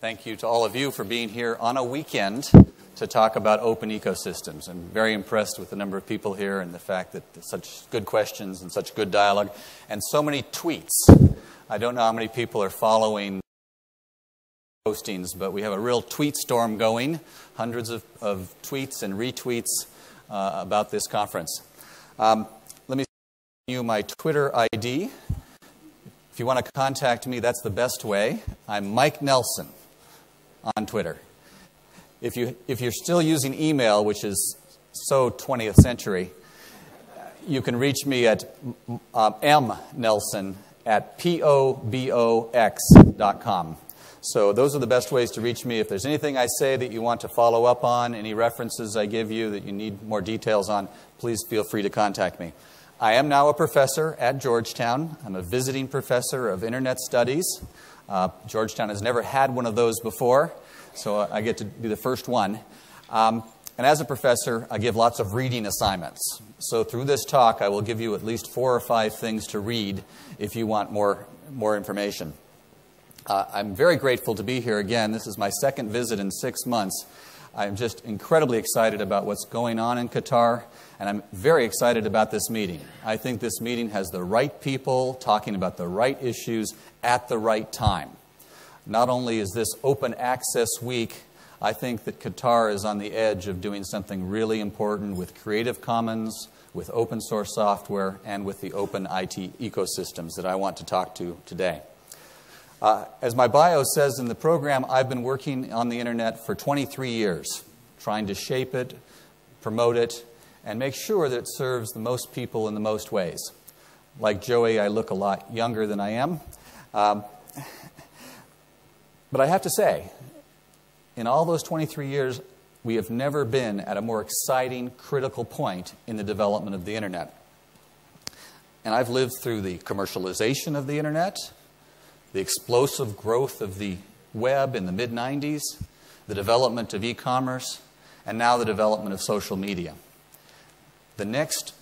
Thank you to all of you for being here on a weekend to talk about open ecosystems. I'm very impressed with the number of people here and the fact that such good questions and such good dialogue and so many tweets. I don't know how many people are following postings, but we have a real tweet storm going, hundreds of tweets and retweets about this conference. Let me give you my Twitter ID. If you want to contact me, that's the best way. I'm Mike Nelson on Twitter. If you're still using email, which is so 20th century, you can reach me at mnelson@pobox.com. So those are the best ways to reach me. If there's anything I say that you want to follow up on, any references I give you that you need more details on, please feel free to contact me. I am now a professor at Georgetown. I'm a visiting professor of Internet Studies. Georgetown has never had one of those before, so I get to be the first one. And as a professor, I give lots of reading assignments. So through this talk, I will give you at least 4 or 5 things to read if you want more information. I'm very grateful to be here again. This is my second visit in 6 months. I'm just incredibly excited about what's going on in Qatar, and I'm very excited about this meeting. I think this meeting has the right people talking about the right issues at the right time. Not only is this open access week, I think that Qatar is on the edge of doing something really important with Creative Commons, with open source software, and with the open IT ecosystems that I want to talk to today. As my bio says in the program, I've been working on the Internet for 23 years, trying to shape it, promote it, and make sure that it serves the most people in the most ways. Like Joey, I look a lot younger than I am. But I have to say, in all those 23 years, we have never been at a more exciting, critical point in the development of the Internet. And I've lived through the commercialization of the Internet, the explosive growth of the web in the mid-90s, the development of e-commerce, and now the development of social media. The next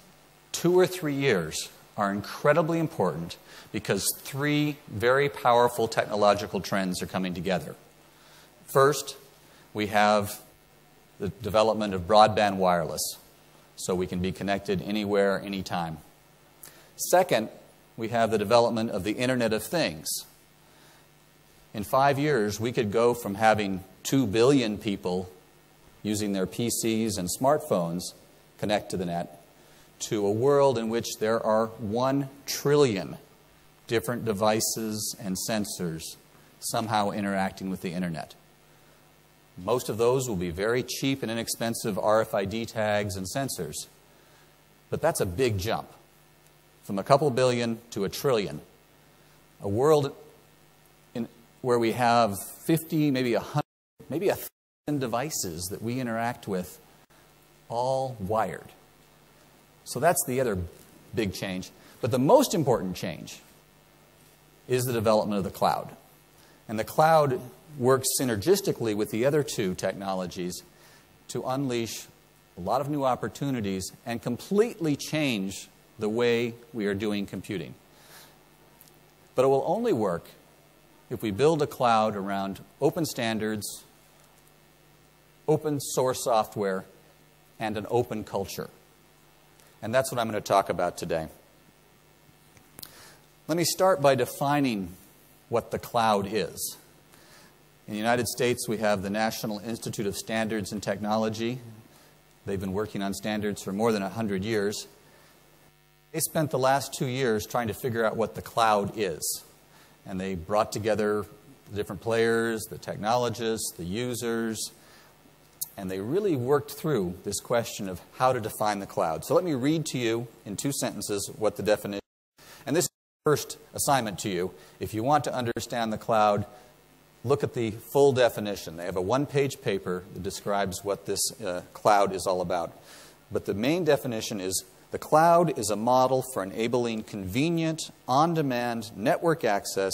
2 or 3 years are incredibly important because 3 very powerful technological trends are coming together. First, we have the development of broadband wireless, so we can be connected anywhere, anytime. Second, we have the development of the Internet of Things. In 5 years, we could go from having 2 billion people using their PCs and smartphones connect to the net to a world in which there are 1 trillion different devices and sensors somehow interacting with the Internet. Most of those will be very cheap and inexpensive RFID tags and sensors. But that's a big jump, from a couple billion to a trillion. A world where we have 50, maybe 100, maybe 1,000 devices that we interact with, all wired. So that's the other big change. But the most important change is the development of the cloud. And the cloud works synergistically with the other 2 technologies to unleash a lot of new opportunities and completely change the way we are doing computing. But it will only work if we build a cloud around open standards, open source software, and an open culture. And that's what I'm going to talk about today. Let me start by defining what the cloud is. In the United States, we have the National Institute of Standards and Technology. They've been working on standards for more than 100 years. They spent the last 2 years trying to figure out what the cloud is. And they brought together the different players, the technologists, the users, and they really worked through this question of how to define the cloud. So let me read to you in 2 sentences what the definition is. And this is the first assignment to you. If you want to understand the cloud, look at the full definition. They have a 1-page paper that describes what this cloud is all about. But the main definition is: the cloud is a model for enabling convenient, on-demand network access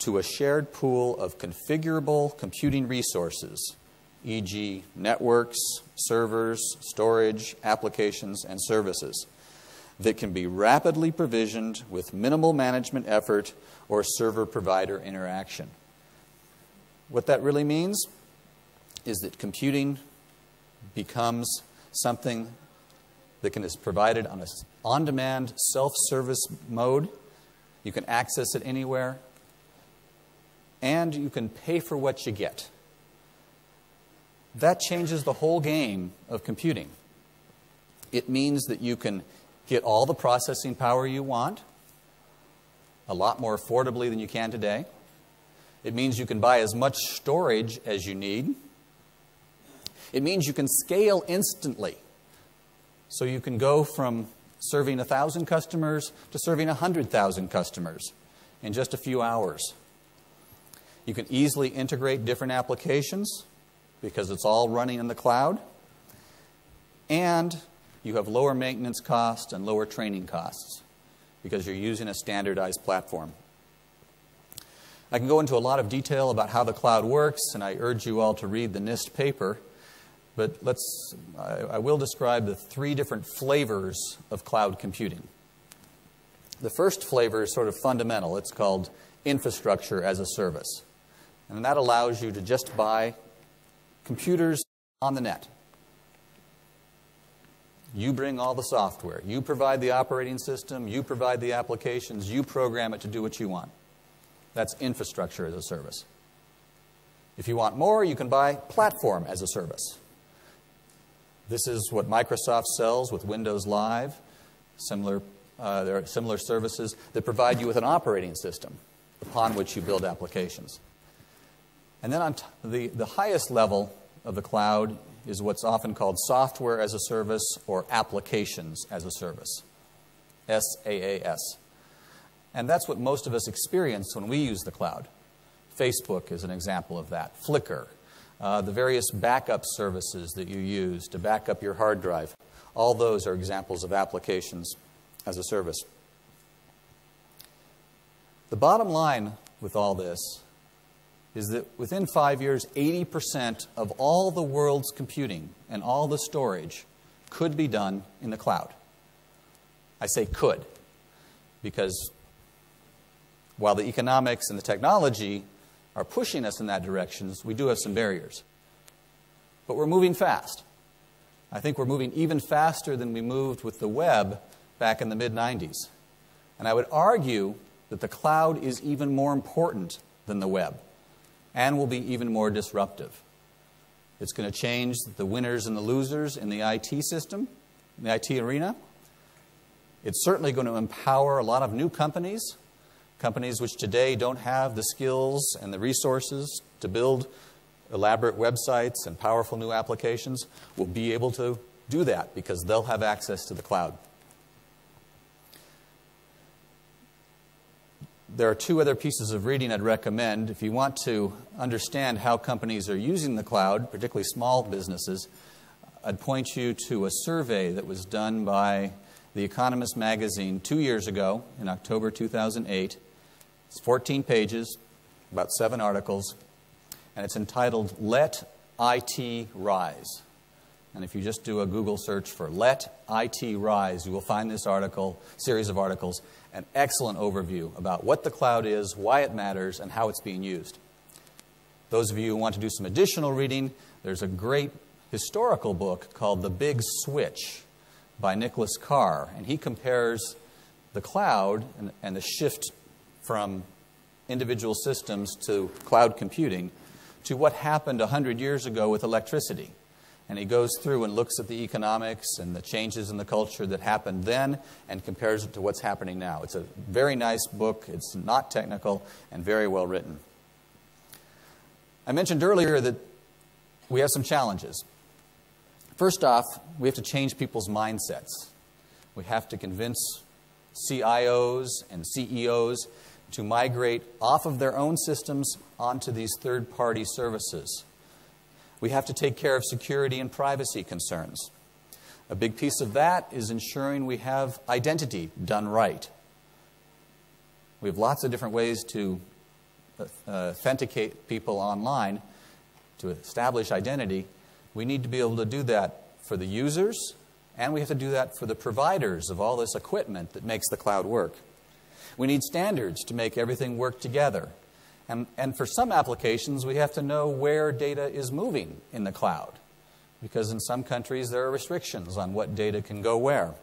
to a shared pool of configurable computing resources, e.g. networks, servers, storage, applications, and services, that can be rapidly provisioned with minimal management effort or server-provider interaction. What that really means is that computing becomes something that is provided on an on-demand self-service mode. You can access it anywhere, and you can pay for what you get. That changes the whole game of computing. It means that you can get all the processing power you want, a lot more affordably than you can today. It means you can buy as much storage as you need. It means you can scale instantly. So you can go from serving 1,000 customers to serving 100,000 customers in just a few hours. You can easily integrate different applications because it's all running in the cloud. And you have lower maintenance costs and lower training costs because you're using a standardized platform. I can go into a lot of detail about how the cloud works, and I urge you all to read the NIST paper. But I will describe the three different flavors of cloud computing. The first flavor is sort of fundamental. It's called infrastructure as a service. And that allows you to just buy computers on the net. You bring all the software. You provide the operating system. You provide the applications. You program it to do what you want. That's infrastructure as a service. If you want more, you can buy platform as a service. This is what Microsoft sells with Windows Live. There are similar services that provide you with an operating system upon which you build applications. And then on the highest level of the cloud is what's often called software as a service or applications as a service, SaaS. And that's what most of us experience when we use the cloud. Facebook is an example of that, Flickr. The various backup services that you use to back up your hard drive, all those are examples of applications as a service. The bottom line with all this is that within 5 years, 80% of all the world's computing and all the storage could be done in the cloud. I say could, because while the economics and the technology are pushing us in that direction, we do have some barriers. But we're moving fast. I think we're moving even faster than we moved with the web back in the mid-90s. And I would argue that the cloud is even more important than the web and will be even more disruptive. It's going to change the winners and the losers in the IT system, in the IT arena. It's certainly going to empower a lot of new companies. Companies which today don't have the skills and the resources to build elaborate websites and powerful new applications will be able to do that because they'll have access to the cloud. There are two other pieces of reading I'd recommend. If you want to understand how companies are using the cloud, particularly small businesses, I'd point you to a survey that was done by The Economist magazine 2 years ago in October 2008. It's 14 pages, about 7 articles, and it's entitled Let IT Rise. And if you just do a Google search for Let IT Rise, you will find this article, series of articles, an excellent overview about what the cloud is, why it matters, and how it's being used. Those of you who want to do some additional reading, there's a great historical book called The Big Switch by Nicholas Carr, and he compares the cloud and the shift from individual systems to cloud computing to what happened 100 years ago with electricity. And he goes through and looks at the economics and the changes in the culture that happened then and compares it to what's happening now. It's a very nice book. It's not technical and very well written. I mentioned earlier that we have some challenges. First off, we have to change people's mindsets. We have to convince CIOs and CEOs to migrate off of their own systems onto these third-party services. We have to take care of security and privacy concerns. A big piece of that is ensuring we have identity done right. We have lots of different ways to authenticate people online, to establish identity. We need to be able to do that for the users, and we have to do that for the providers of all this equipment that makes the cloud work. We need standards to make everything work together. And for some applications, we have to know where data is moving in the cloud, because in some countries there are restrictions on what data can go where.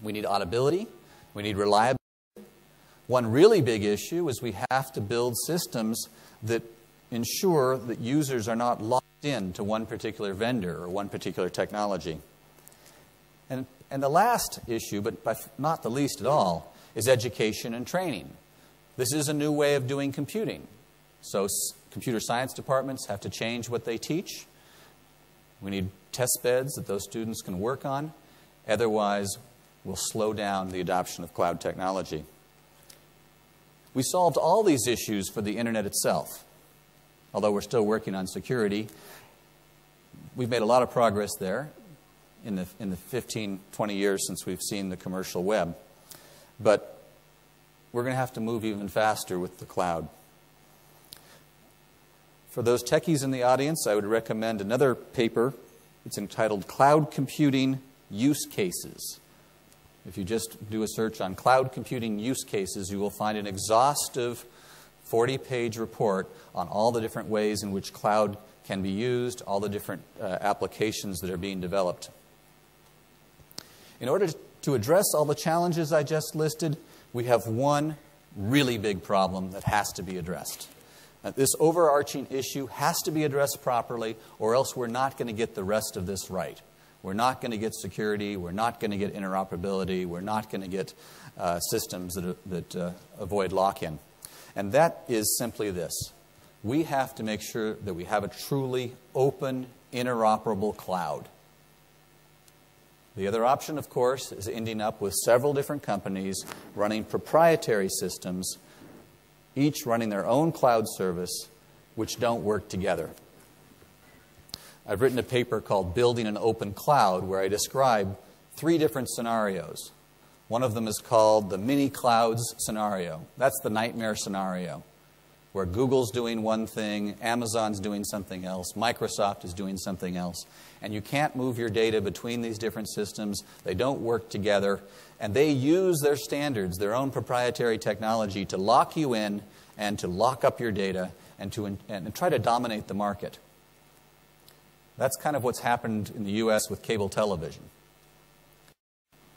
We need auditability. We need reliability. One really big issue is we have to build systems that ensure that users are not locked in to one particular vendor or one particular technology. And the last issue, but not the least at all, is education and training. This is a new way of doing computing. So computer science departments have to change what they teach. We need test beds that those students can work on. Otherwise, we'll slow down the adoption of cloud technology. We solved all these issues for the internet itself. Although we're still working on security, we've made a lot of progress there in the 15, 20 years since we've seen the commercial web. But we're going to have to move even faster with the cloud. For those techies in the audience, I would recommend another paper. It's entitled Cloud Computing Use Cases. If you just do a search on cloud computing use cases, you will find an exhaustive 40-page report on all the different ways in which cloud can be used, all the different applications that are being developed. In order to address all the challenges I just listed, we have one really big problem that has to be addressed. This overarching issue has to be addressed properly, or else we're not going to get the rest of this right. We're not going to get security. We're not going to get interoperability. We're not going to get systems that avoid lock-in. And that is simply this. We have to make sure that we have a truly open, interoperable cloud. The other option, of course, is ending up with several different companies running proprietary systems, each running their own cloud service, which don't work together. I've written a paper called Building an Open Cloud, where I describe three different scenarios. One of them is called the mini clouds scenario. That's the nightmare scenario, where Google's doing one thing, Amazon's doing something else, Microsoft is doing something else, and you can't move your data between these different systems. They don't work together, and they use their standards, their own proprietary technology, to lock you in and to lock up your data and to try to dominate the market. That's kind of what's happened in the US with cable television.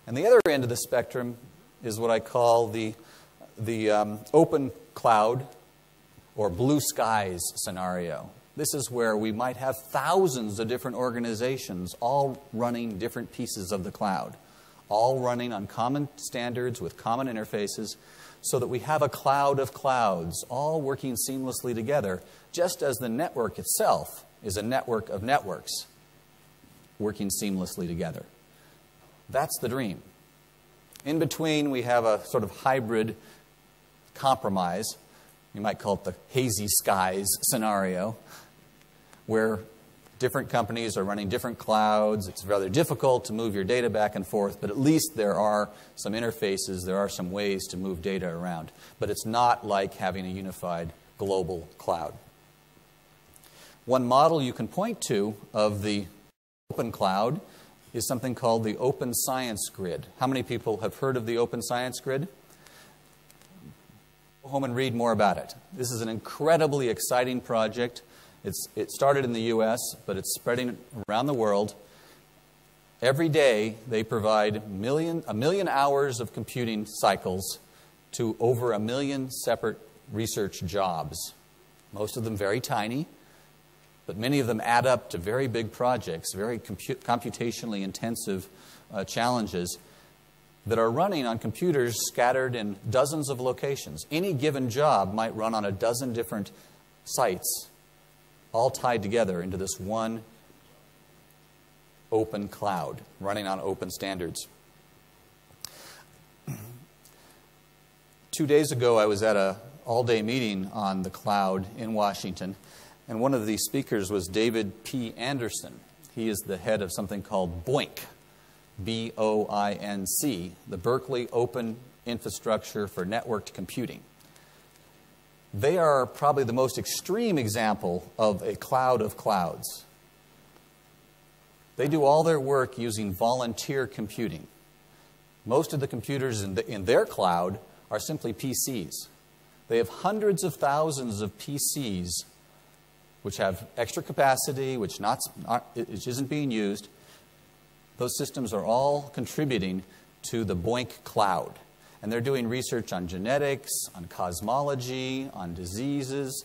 And the other end of the spectrum is what I call the open cloud or blue skies scenario. This is where we might have thousands of different organizations all running different pieces of the cloud, all running on common standards with common interfaces, so that we have a cloud of clouds all working seamlessly together, just as the network itself is a network of networks working seamlessly together. That's the dream. In between, we have a sort of hybrid compromise. You might call it the hazy skies scenario, where different companies are running different clouds. It's rather difficult to move your data back and forth, but at least there are some interfaces, there are some ways to move data around. But it's not like having a unified global cloud. One model you can point to of the open cloud is something called the Open Science Grid. How many people have heard of the Open Science Grid? Go home and read more about it. This is an incredibly exciting project. It started in the US, but it's spreading around the world. Every day, they provide a million hours of computing cycles to over 1 million separate research jobs. Most of them very tiny, but many of them add up to very big projects, very computationally intensive challenges that are running on computers scattered in dozens of locations. Any given job might run on a dozen different sites, all tied together into this one open cloud, running on open standards. 2 days ago, I was at an all-day meeting on the cloud in Washington, and one of the speakers was David P. Anderson. He is the head of something called BOINC. B-O-I-N-C, the Berkeley Open Infrastructure for Networked Computing. They are probably the most extreme example of a cloud of clouds. They do all their work using volunteer computing. Most of the computers in their cloud are simply PCs. They have hundreds of thousands of PCs which have extra capacity, which isn't being used. Those systems are all contributing to the Boink cloud. And they're doing research on genetics, on cosmology, on diseases,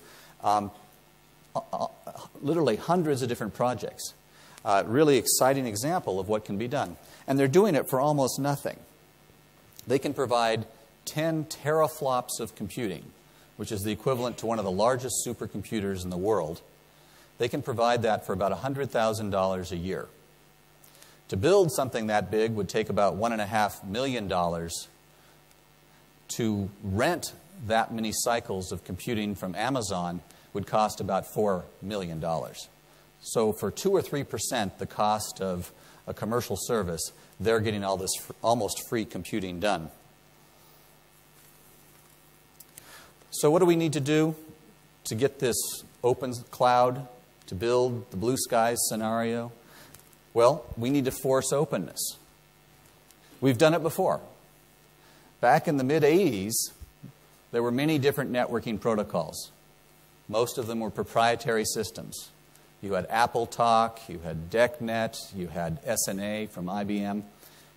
literally hundreds of different projects. Really exciting example of what can be done. And they're doing it for almost nothing. They can provide 10 teraflops of computing, which is the equivalent to one of the largest supercomputers in the world. They can provide that for about $100,000 a year. To build something that big would take about $1.5 million. To rent that many cycles of computing from Amazon would cost about $4 million. So for 2 or 3% the cost of a commercial service, they're getting all this almost free computing done. So what do we need to do to get this open cloud, to build the blue skies scenario? Well, we need to force openness. We've done it before. Back in the mid-'80s, there were many different networking protocols. Most of them were proprietary systems. You had AppleTalk, you had DECnet, you had SNA from IBM.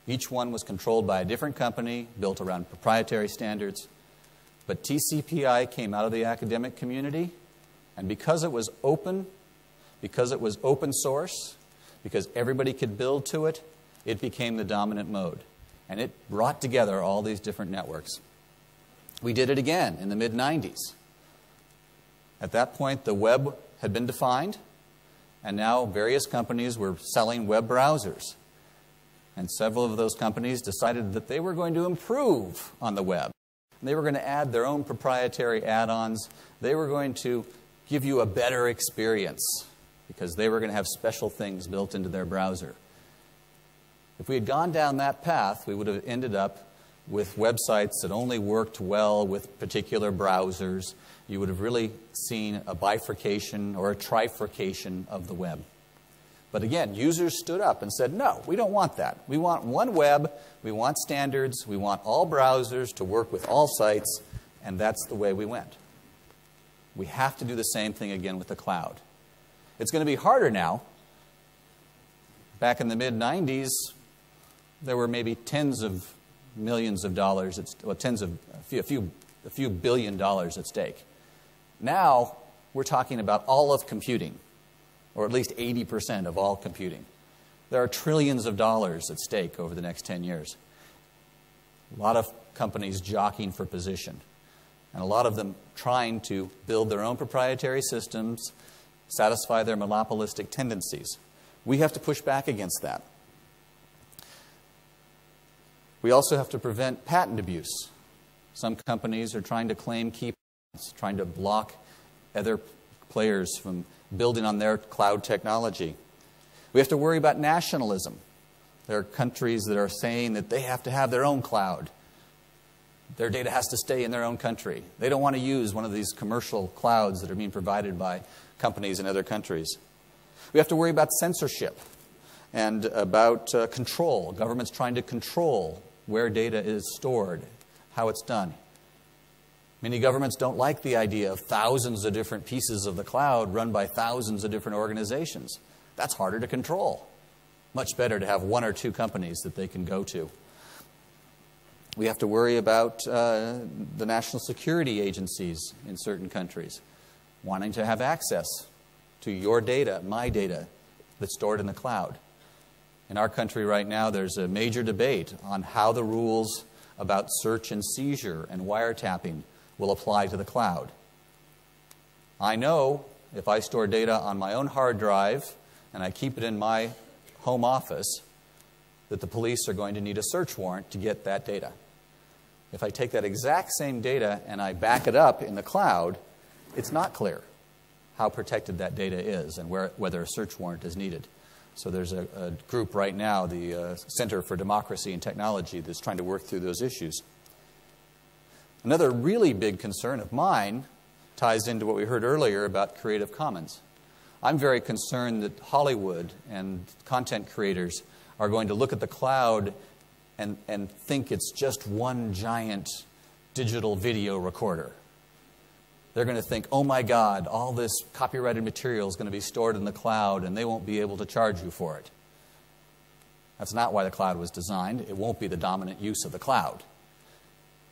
Each one was controlled by a different company, built around proprietary standards. But TCPI came out of the academic community, and because it was open, because it was open source, because everybody could build to it, it became the dominant mode. And it brought together all these different networks. We did it again in the mid-'90s. At that point, the web had been defined, and now various companies were selling web browsers. And several of those companies decided that they were going to improve on the web. They were going to add their own proprietary add-ons. They were going to give you a better experience because they were going to have special things built into their browser. If we had gone down that path, we would have ended up with websites that only worked well with particular browsers. You would have really seen a bifurcation or a trifurcation of the web. But again, users stood up and said, no, we don't want that. We want one web, we want standards, we want all browsers to work with all sites, and that's the way we went. We have to do the same thing again with the cloud. It's going to be harder now. Back in the mid-'90s, there were maybe tens of millions of dollars, a few billion dollars at stake. Now, we're talking about all of computing, or at least 80% of all computing. There are trillions of dollars at stake over the next 10 years. A lot of companies jockeying for position, and a lot of them trying to build their own proprietary systems, satisfy their monopolistic tendencies. We have to push back against that. We also have to prevent patent abuse. Some companies are trying to claim key patents, trying to block other players from building on their cloud technology. We have to worry about nationalism. There are countries that are saying that they have to have their own cloud. Their data has to stay in their own country. They don't want to use one of these commercial clouds that are being provided by companies in other countries. We have to worry about censorship and about control. Governments trying to control where data is stored, how it's done. Many governments don't like the idea of thousands of different pieces of the cloud run by thousands of different organizations. That's harder to control. Much better to have one or two companies that they can go to. We have to worry about the national security agencies in certain countries wanting to have access to your data, my data, that's stored in the cloud. In our country right now, there's a major debate on how the rules about search and seizure and wiretapping will apply to the cloud. I know if I store data on my own hard drive and I keep it in my home office that the police are going to need a search warrant to get that data. If I take that exact same data and I back it up in the cloud, it's not clear how protected that data is and whether a search warrant is needed. So there's a group right now, the Center for Democracy and Technology, that's trying to work through those issues. Another really big concern of mine ties into what we heard earlier about Creative Commons. I'm very concerned that Hollywood and content creators are going to look at the cloud and think it's just one giant digital video recorder. They're going to think, oh my God, all this copyrighted material is going to be stored in the cloud and they won't be able to charge you for it. That's not why the cloud was designed. It won't be the dominant use of the cloud.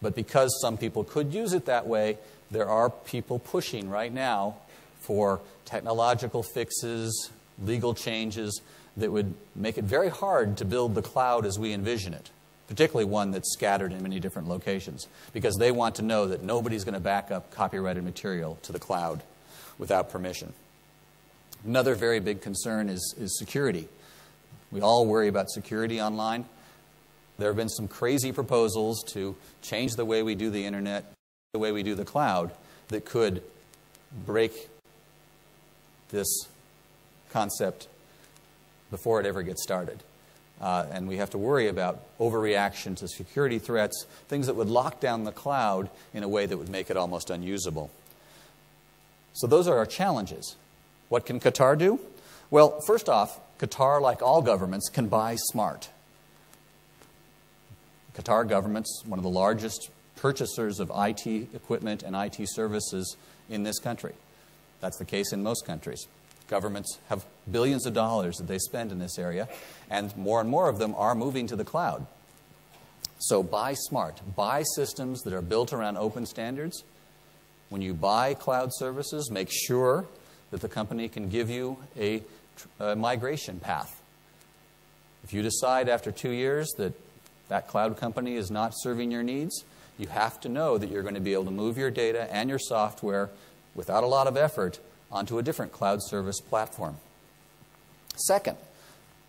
But because some people could use it that way, there are people pushing right now for technological fixes, legal changes that would make it very hard to build the cloud as we envision it, particularly one that's scattered in many different locations, because they want to know that nobody's going to back up copyrighted material to the cloud without permission. Another very big concern is security. We all worry about security online. There have been some crazy proposals to change the way we do the internet, the way we do the cloud, that could break this concept before it ever gets started. And we have to worry about overreaction to security threats, things that would lock down the cloud in a way that would make it almost unusable. So those are our challenges. What can Qatar do? Well, first off, Qatar, like all governments, can buy smart. Qatar government's one of the largest purchasers of IT equipment and IT services in this country. That's the case in most countries. Governments have billions of dollars that they spend in this area, and more of them are moving to the cloud. So buy smart. Buy systems that are built around open standards. When you buy cloud services, make sure that the company can give you a migration path. If you decide after 2 years that that cloud company is not serving your needs, you have to know that you're going to be able to move your data and your software without a lot of effort onto a different cloud service platform. Second,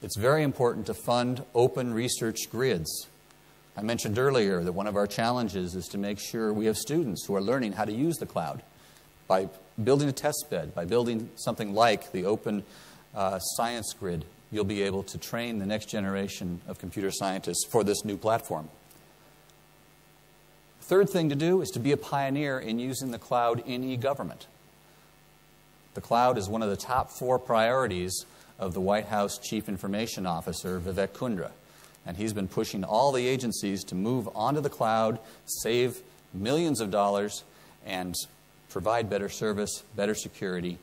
it's very important to fund open research grids. I mentioned earlier that one of our challenges is to make sure we have students who are learning how to use the cloud by building a test bed, by building something like the Open Science Grid. You'll be able to train the next generation of computer scientists for this new platform. The third thing to do is to be a pioneer in using the cloud in e-government. The cloud is one of the top 4 priorities of the White House Chief Information Officer, Vivek Kundra. And he's been pushing all the agencies to move onto the cloud, save millions of dollars, and provide better service, better security,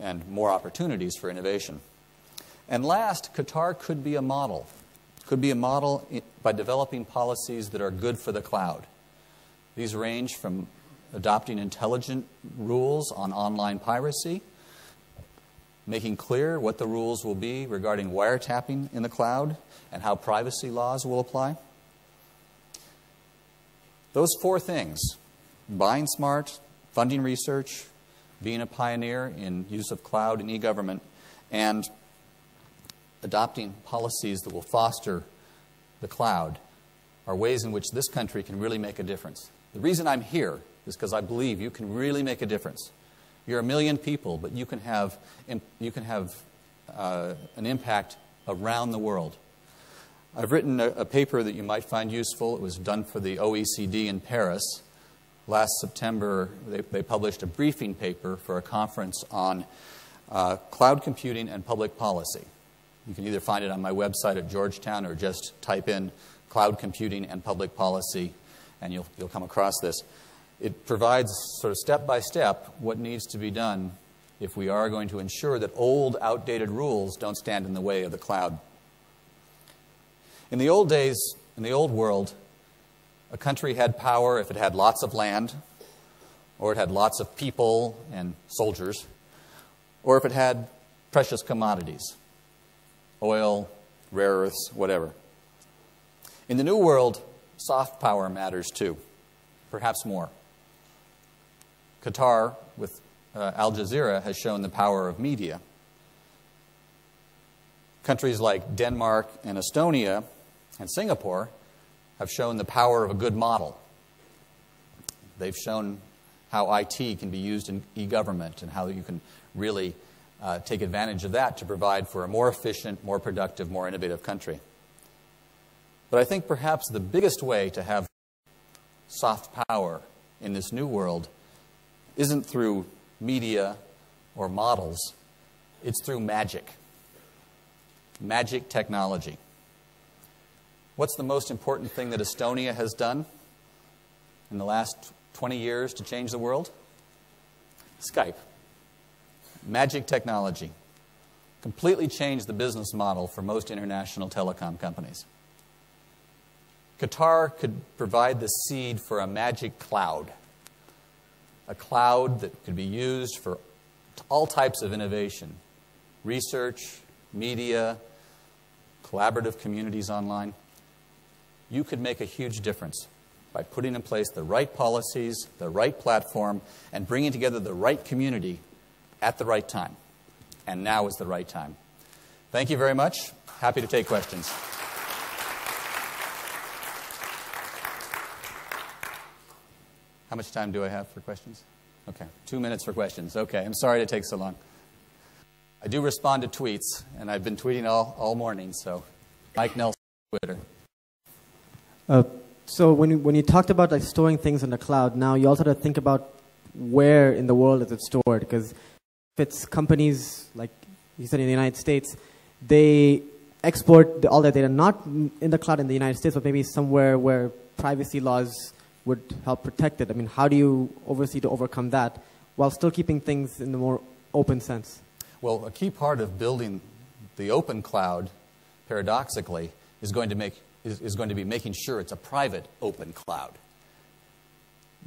and more opportunities for innovation. And last, Qatar could be a model. It could be a model by developing policies that are good for the cloud. These range from adopting intelligent rules on online piracy, making clear what the rules will be regarding wiretapping in the cloud and how privacy laws will apply. Those 4 things, buying smart, funding research, being a pioneer in use of cloud and e-government, and adopting policies that will foster the cloud, are ways in which this country can really make a difference. The reason I'm here is because I believe you can really make a difference. You're 1 million people, but you can have, an impact around the world. I've written a paper that you might find useful. It was done for the OECD in Paris. Last September, they published a briefing paper for a conference on cloud computing and public policy. You can either find it on my website at Georgetown or just type in cloud computing and public policy, and you'll come across this. It provides sort of step-by-step what needs to be done if we are going to ensure that old, outdated rules don't stand in the way of the cloud. In the old days, in the old world, a country had power if it had lots of land, or it had lots of people and soldiers, or if it had precious commodities. Oil, rare earths, whatever. In the new world, soft power matters too, perhaps more. Qatar, with Al Jazeera, has shown the power of media. Countries like Denmark and Estonia and Singapore have shown the power of a good model. They've shown how IT can be used in e-government and how you can really take advantage of that to provide for a more efficient, more productive, more innovative country. But I think perhaps the biggest way to have soft power in this new world isn't through media or models. It's through magic. Magic technology. What's the most important thing that Estonia has done in the last 20 years to change the world? Skype, magic technology, completely changed the business model for most international telecom companies. Qatar could provide the seed for a magic cloud, a cloud that could be used for all types of innovation, research, media, collaborative communities online. You could make a huge difference by putting in place the right policies, the right platform, and bringing together the right community at the right time. And now is the right time. Thank you very much. Happy to take questions. How much time do I have for questions? Okay, 2 minutes for questions. Okay, I'm sorry to take so long. I do respond to tweets, and I've been tweeting all morning, so Mike Nelson on Twitter. So when you talked about like storing things in the cloud, now you also have to think about where in the world is it stored, because if it's companies, like you said in the United States, they export all their data, not in the cloud in the United States, but maybe somewhere where privacy laws would help protect it. I mean, how do you oversee to overcome that while still keeping things in the more open sense? Well, a key part of building the open cloud, paradoxically, is going to be making sure it's a private open cloud.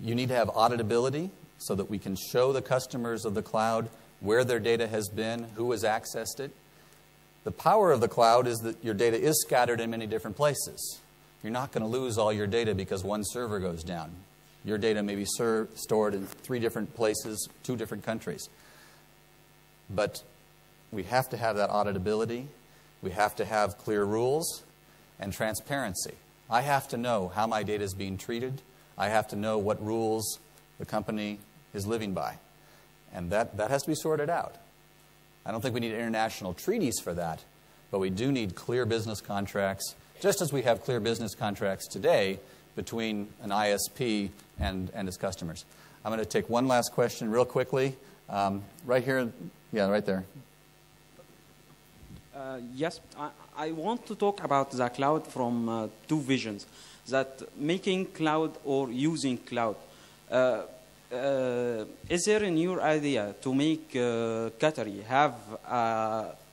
You need to have auditability so that we can show the customers of the cloud where their data has been, who has accessed it. The power of the cloud is that your data is scattered in many different places. You're not going to lose all your data because one server goes down. Your data may be stored in 3 different places, 2 different countries. But we have to have that auditability. We have to have clear rules and transparency. I have to know how my data is being treated. I have to know what rules the company is living by. And that has to be sorted out. I don't think we need international treaties for that, but we do need clear business contracts, just as we have clear business contracts today between an ISP and its customers. I'm going to take one last question real quickly. Right here, yeah, right there. Yes, I want to talk about the cloud from 2 visions, that making cloud or using cloud. Is there in your idea to make Qatari have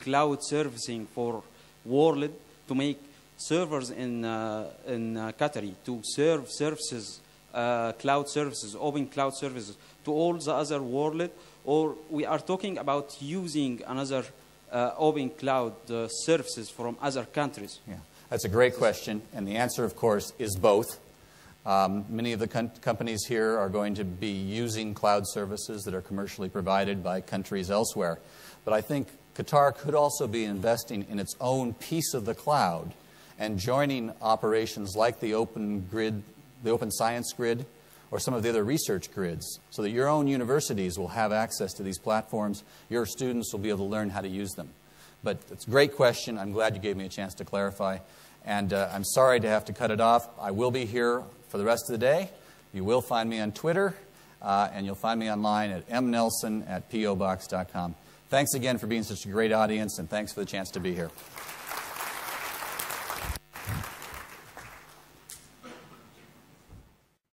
cloud servicing for world, to make servers in Qatari to serve services, cloud services, open cloud services to all the other world, or we are talking about using another open cloud services from other countries? Yeah, that's a great question, and the answer, of course, is both. Many of the companies here are going to be using cloud services that are commercially provided by countries elsewhere. But I think Qatar could also be investing in its own piece of the cloud and joining operations like the Open Grid, the Open Science Grid, or some of the other research grids, so that your own universities will have access to these platforms. Your students will be able to learn how to use them. But it's a great question. I'm glad you gave me a chance to clarify. And I'm sorry to have to cut it off. I will be here for the rest of the day. You will find me on Twitter, and you'll find me online at mnelson@pobox.com. Thanks again for being such a great audience, and thanks for the chance to be here.